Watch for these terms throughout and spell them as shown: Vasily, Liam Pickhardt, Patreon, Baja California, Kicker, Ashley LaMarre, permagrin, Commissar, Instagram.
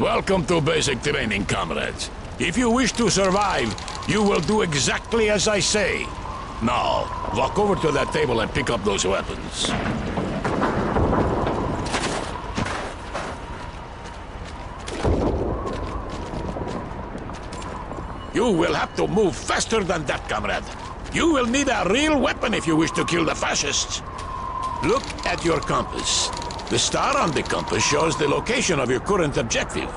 Welcome to basic training, comrades. If you wish to survive, you will do exactly as I say. Now, walk over to that table and pick up those weapons. You will have to move faster than that, comrade. You will need a real weapon if you wish to kill the fascists. Look at your compass. The star on the compass shows the location of your current objective.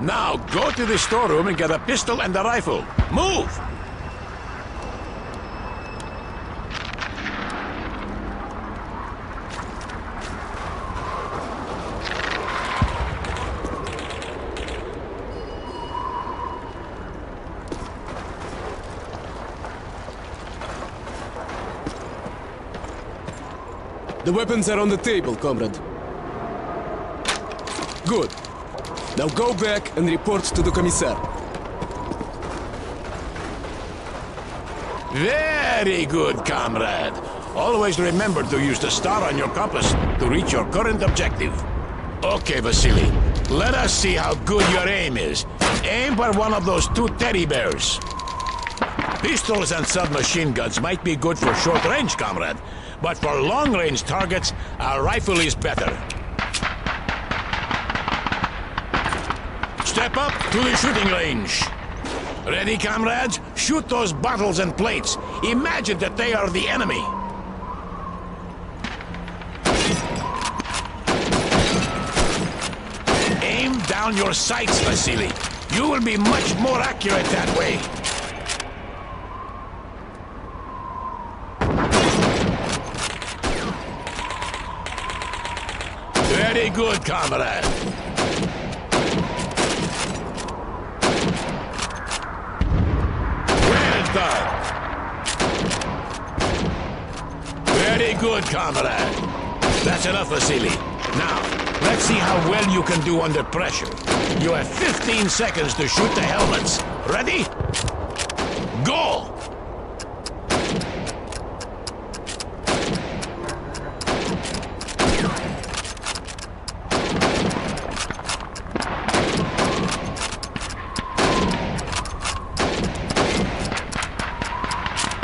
Now go to the storeroom and get a pistol and a rifle. Move! The weapons are on the table, comrade. Good. Now go back and report to the Commissar. Very good, comrade. Always remember to use the star on your compass to reach your current objective. Okay, Vasily. Let us see how good your aim is. Aim for one of those two teddy bears. Pistols and submachine guns might be good for short range, comrade, but for long range targets, a rifle is better. Step up to the shooting range. Ready, comrades? Shoot those bottles and plates. Imagine that they are the enemy. Aim down your sights, Vasily. You will be much more accurate that way. Very good, comrade. Well done. Very good, comrade. That's enough, Vasily. Now, let's see how well you can do under pressure. You have 15 seconds to shoot the helmets. Ready? Go!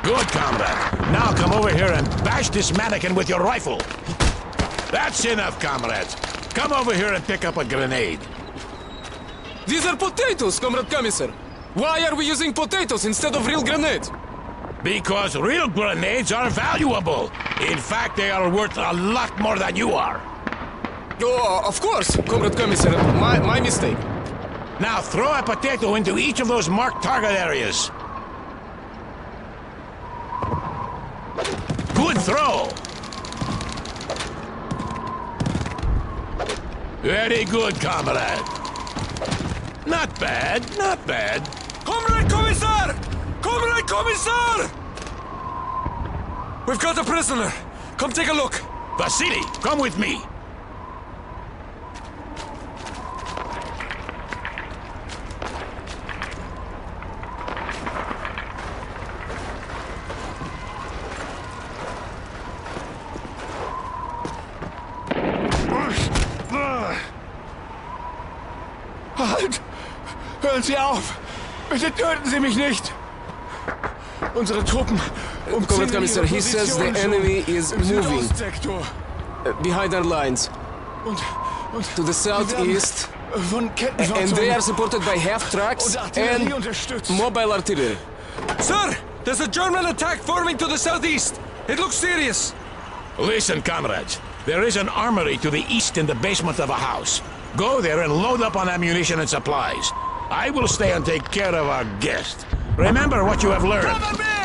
Good, comrade. Now come over here and bash this mannequin with your rifle. That's enough, comrades. Come over here and pick up a grenade. These are potatoes, Comrade Commissar. Why are we using potatoes instead of real grenades? Because real grenades are valuable. In fact, they are worth a lot more than you are. Oh, of course, Comrade Commissar. My mistake. Now throw a potato into each of those marked target areas. Good throw! Very good, comrade. Not bad, not bad. Comrade Commissar! Comrade Commissar! We've got a prisoner. Come take a look. Vasily, come with me. Halt! Hören Sie auf! Bitte töten Sie mich nicht! Unsere Truppen umzingeln ihre Position im Südostsektor. Behind our lines. Und to the southeast. Von Kettenfahrzeugen. And they are supported by half trucks and mobile artillery. Sir! There's a German attack forming to the southeast! It looks serious! Listen, comrades. There is an armory to the east in the basement of a house. Go there and load up on ammunition and supplies. I will stay and take care of our guest. Remember what you have learned.